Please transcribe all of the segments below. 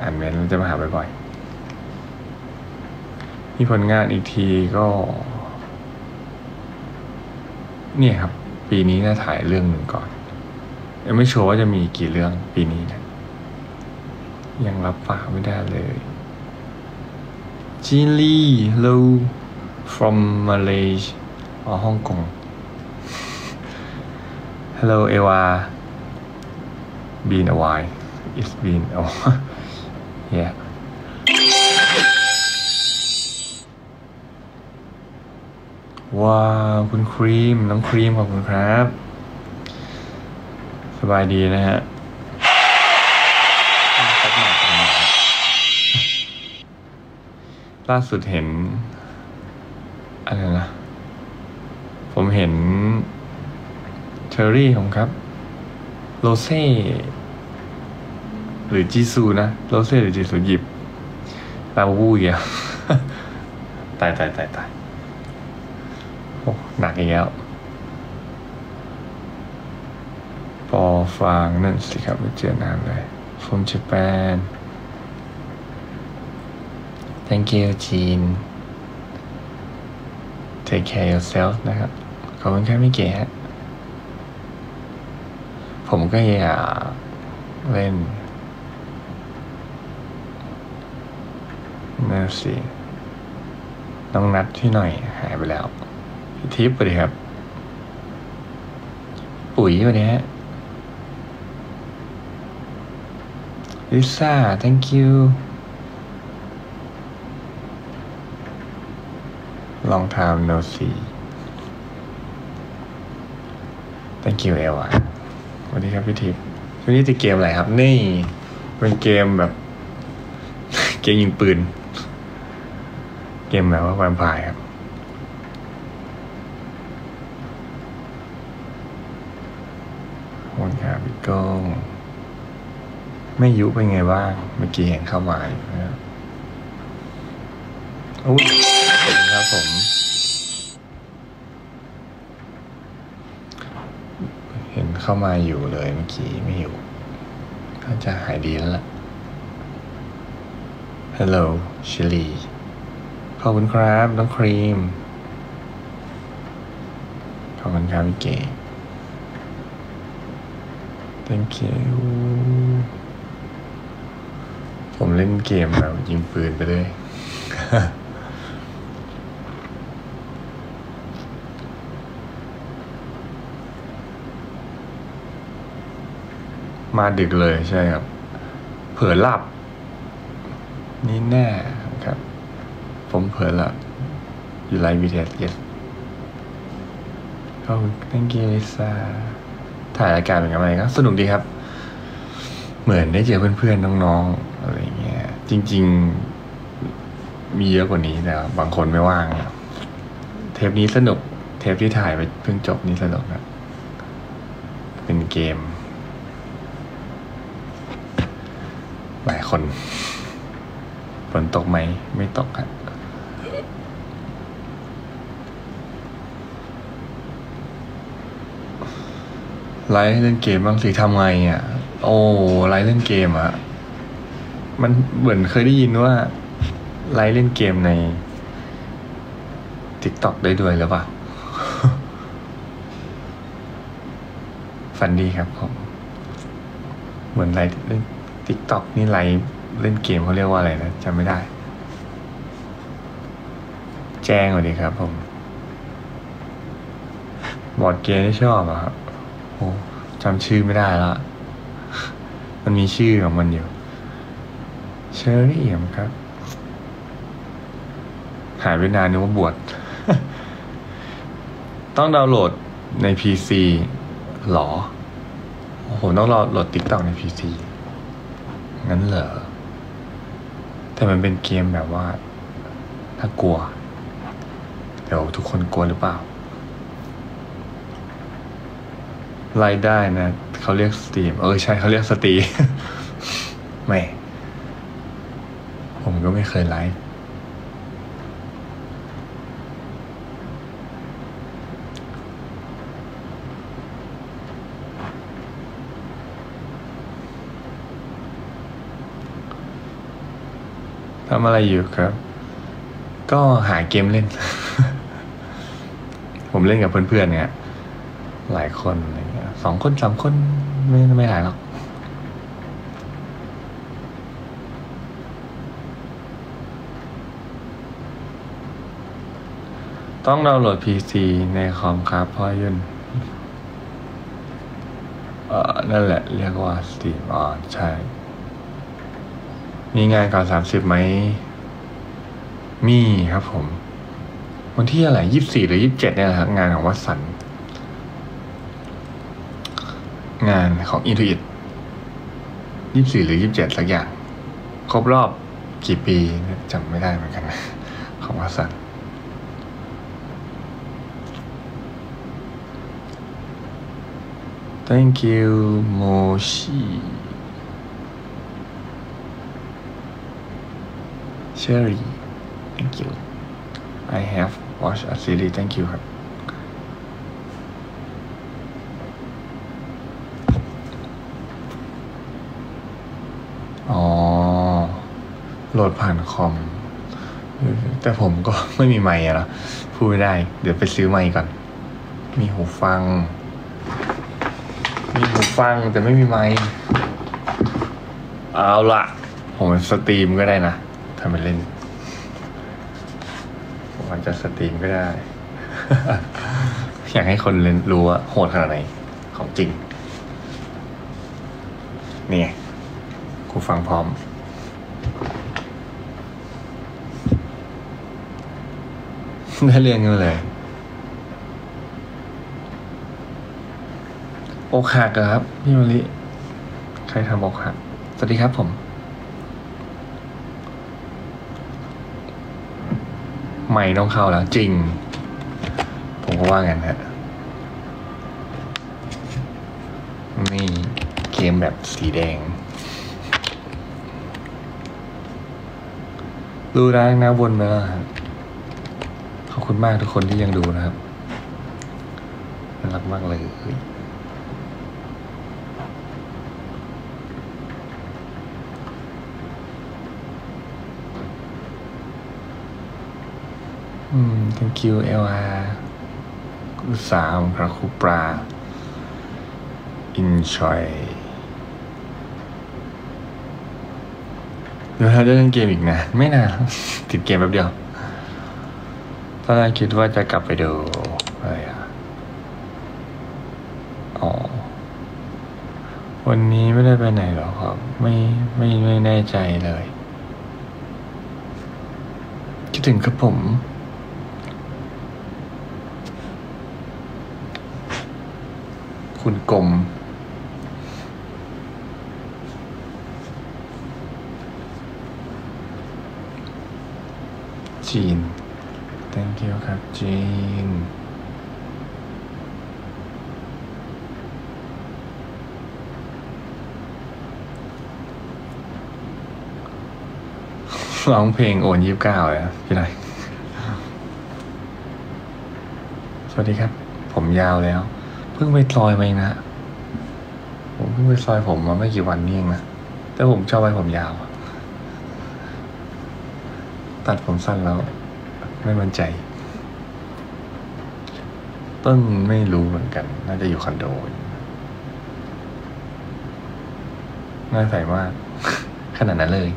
อ่านเมนจะมาหาบ่อยๆมีผลงานอีกทีก็เนี่ยครับปีนี้น่าถ่ายเรื่องหนึ่งก่อนยังไม่ชัวร์ว่าจะมีกี่เรื่องปีนี้นะยังรับปากไม่ได้เลยจีลี่โล from Malaysia อ๋อฮ่องกง Hello Eva Been a while It's been a while Yeah ว้าวคุณครีมน้องครีมขอบคุณครับสบายดีนะฮะล่าสุดเห็นอะไรนะผมเห็นเทอรี่ผมครับโรเซ่หรือจีซูนะโรเซ่หรือจีซูหยิบลาวูเยอะ ตายโอ้หนักอีกแล้วปอฟางนั่นสิครับไม่เจอนานเลย from Japan Thank you จีน Take care yourself นะครับขอบคุณครับไม่เก๋ฮะผมก็อยากเล่นนั่นสิต้องนัดที่หน่อยหายไปแล้วทิปไปเลยครับปุ๋ยวันนี้ฮะลิซ่า thank you ลองทำ no see thank you เอวอะวันนี้ครับพี่ทิปวันนี้จะเกมอะไรครับนี่เป็นเกมแบบเกมยิงปืนเกมแบบว่าแวมไพร์ครับคนครับพี่ก้องไม่ยุเป็นไงบ้างเมื่อกี้เห็นเข้ามาอยู่นะครับอุ๊ยขอบคุณครับผมเห็นเข้ามาอยู่เลยเมื่อกี้ไม่อยู่ก็จะหายดีแล้วล่ะ Hello ชิลีขอบคุณครับน้องครีมขอบคุณครับพี่เก๋ Thank you ผมเล่นเกมแบบยิงปืนไปเลยมาดึกเลยใช่ครับเผลอหลับนี่แน่ครับผมเผลอหลับอยู่ไลฟ์วีเทสเยสขอบคุณ Thank you Lisaถ่ายรายการเป็นยังไงก็สนุกดีครับเหมือนได้เจอเพื่อนๆน้องๆอะไรเงี้ยจริงๆมีเยอะกว่านี้แต่บางคนไม่ว่างเทปนี้สนุกเทปที่ถ่ายไปเพิ่งจบนี้สนุกครับเป็นเกมหลายคนฝนตกไหมไม่ตกครับไลฟ์เล่นเกมบางทีทำไงอ่ะโอ้ไลฟ์เล่นเกมอ่ะมันเหมือนเคยได้ยินว่าไลฟ์เล่นเกมใน TikTok ได้ด้วยหรือเปล่า ฝันดีครับผมเหมือนไลฟ์เล่น TikTok นี่ไลฟ์เล่นเกมเขาเรียกว่าอะไรนะจำไม่ได้แจ้งหน่อยดีครับผมบอร์ดเกมที่ชอบอ่ะครับจำชื่อไม่ได้ละมันมีชื่อของมันอยู่เชอรี่เอ๋มครับหายไปนานนึกว่าบวช ต้องดาวน์โหลดใน PC หรอโอ้โหต้องรอโหลด TikTok ใน PC งั้นเหรอแต่มันเป็นเกมแบบว่าถ้ากลัวเดี๋ยวทุกคนกลัวหรือเปล่าไลฟ์ได้นะเขาเรียกสตรีมใช่เขาเรียกสตรีม ไม่ผมก็ไม่เคยไลฟ์ ทำอะไรอยู่ครับก็หาเกมเล่น ผมเล่นกับเพื่อนๆเนี่ยหลายคนอะไรเงี้ยสองคนสามคนไม่หลายหรอกต้องดาวน์โหลด PC ในคอมครับพ่อยุ่นนั่นแหละเรียกว่า Steam อ๋อใช่มีงานก่อน30ไหมมีครับผมวันที่อะไร24หรือ27เนี่ยครับงานของวัตสันงานของ Intuit 24หรือ27สักอย่างครบรอบกี่ปีจำไม่ได้เหมือนกันนะของวัตสันThank you โมชิเชอรี่ Thank you I have watched a series Thank you ครับอ๋อโหลดผ่านคอมแต่ผมก็ไม่มีไมค์อะนะพูดไม่ได้เดี๋ยวไปซื้อไมค์ก่อนมีหูฟังมีหูฟังแต่ไม่มีไมค์เอาละผมสตรีมก็ได้นะทำเป็นเล่นผมอาจจะสตรีมก็ได้ อยากให้คนเล่นรู้ว่าโหดขนาดไหนของจริงนี่ไงกูฟังพร้อมได้เรียนกันเลยอกหักครับพี่มะลิใครทำอกหักสวัสดีครับผมใหม่น้องเข้าแล้วจริงผมก็ว่างั้นฮะนี่เกมแบบสีแดงดูได้นะวนมาแล้วครับขอบคุณมากทุกคนที่ยังดูนะครับน่ารักมากเลยthank you เอวาอุตสาหกรรมคุปราอินชอยเดี๋ยวเราจะเล่นเกมอีกนะไม่นานติดเกมแป๊บเดียวตอนแรกคิดว่าจะกลับไปดูอะไรอ๋อวันนี้ไม่ได้ไปไหนหรอครับไม่แน่ใจเลยคิดถึงครับผมคุณกลมจีน thank you ครับจีนร้องเพลงโอน29เลยครับพี่ไรสวัสดีครับผมยาวแล้วเพิ่งไปซอยมาเองนะผมเพิ่งไปซอยผมมาไม่กี่วันนี่เองนะแต่ผมชอบไว้ผมยาวตัดผมสั้นแล้วไม่มั่นใจต้นไม่รู้เหมือนกันน่าจะอยู่คอนโดน่าใส่มากขนาดนั้นเลย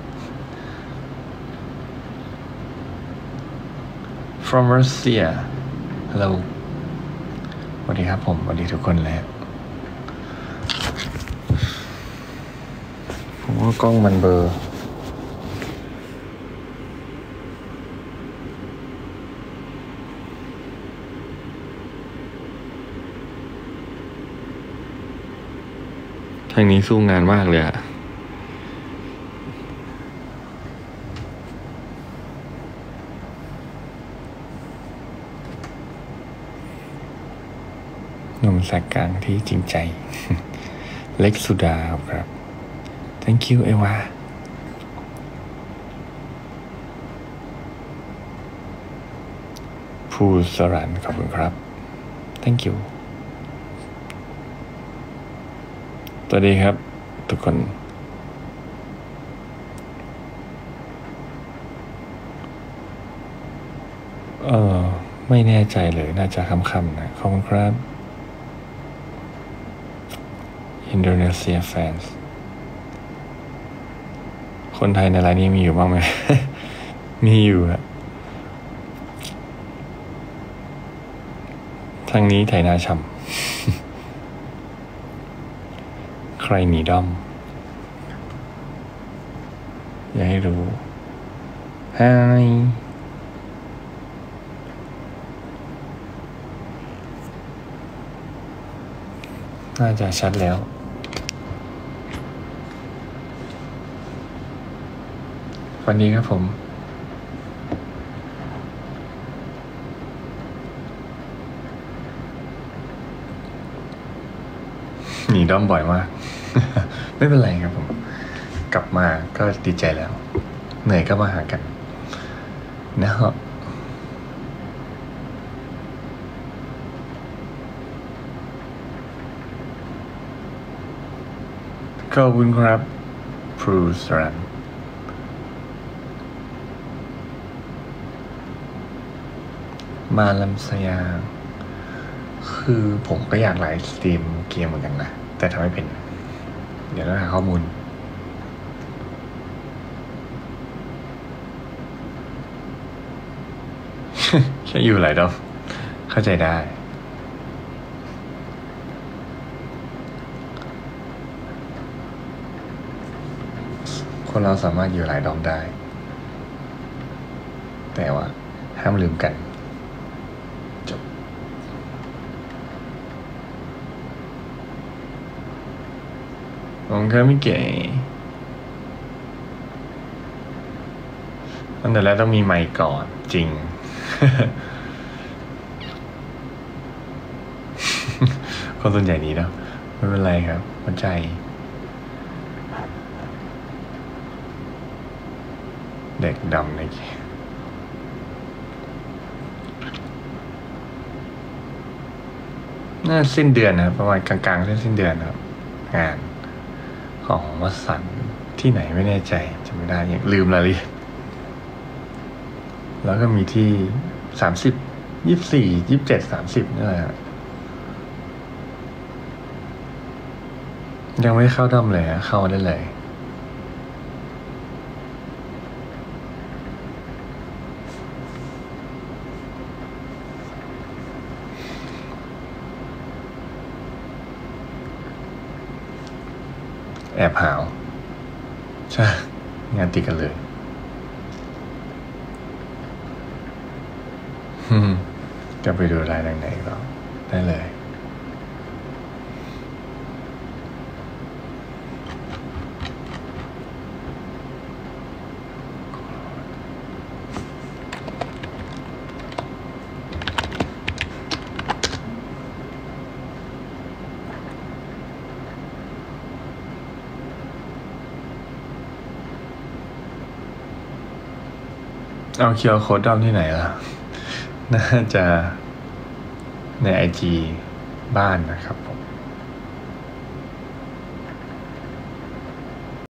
from Russia helloสวัสดีครับผมสวัสดีทุกคนเลยผมว่ากล้องมันเบลอทางนี้สู้งานมากเลยอะหนุ่มสักกลางที่จริงใจเล็กสุดาครับ thank you เอวาภูสรันขอบคุณครับ thank you สวัสดีครับทุกคน ไม่แน่ใจเลยน่าจะค่ำๆนะขอบคุณครับ Indonesia fans คนไทยในไลน์นี้มีอยู่บ้างไหม มีอยู่อะทางนี้ไทยน่าช้ำ ใครหนีด้อมอย่าให้รู้ Hiน่าจะชัดแล้ววันนี้ครับผมหนีด้อมบ่อยมาก ไม่เป็นไรครับผมกลับมาก็ดีใจแล้วเหนื่อยก็มาหากันนะครับขอบคุณครับพรูสรันมาลำสยามคือผมก็อยากไลฟ์สตรีมเกมเหมือนกันนะแต่ทำไม่เป็นเดี๋ยวต้องหาข้อมูลแค่อยู่หลายดอกเข้าใจได้คนเราสามารถอยู่หลายดอมได้แต่ว่าห้ามลืมกันจบผมก็ไม่เก๋ตั้งแต่แรกต้องมีไมค์ก่อนจริง คนส่วนใหญ่นี้เนาะไม่เป็นไรครับเข้าใจเด็กดำในเกมน่าสิ้นเดือนนะครับประมาณกลางๆสิ้นเดือนครับงานของวสันต์ที่ไหนไม่แน่ใจจำไม่ได้ยังลืมรายละเอียดแล้วก็มีที่30, 24, 27, 30นี่แหละยังไม่เข้าด้อมเลยเข้าได้เลยแอบหาวใช่งานติดกันเลยจะไปดูรายไหนก็ได้เลยเอาเคียวโค้ดด้อมที่ไหนล่ะน่าจะในไอจีบ้านนะครับผม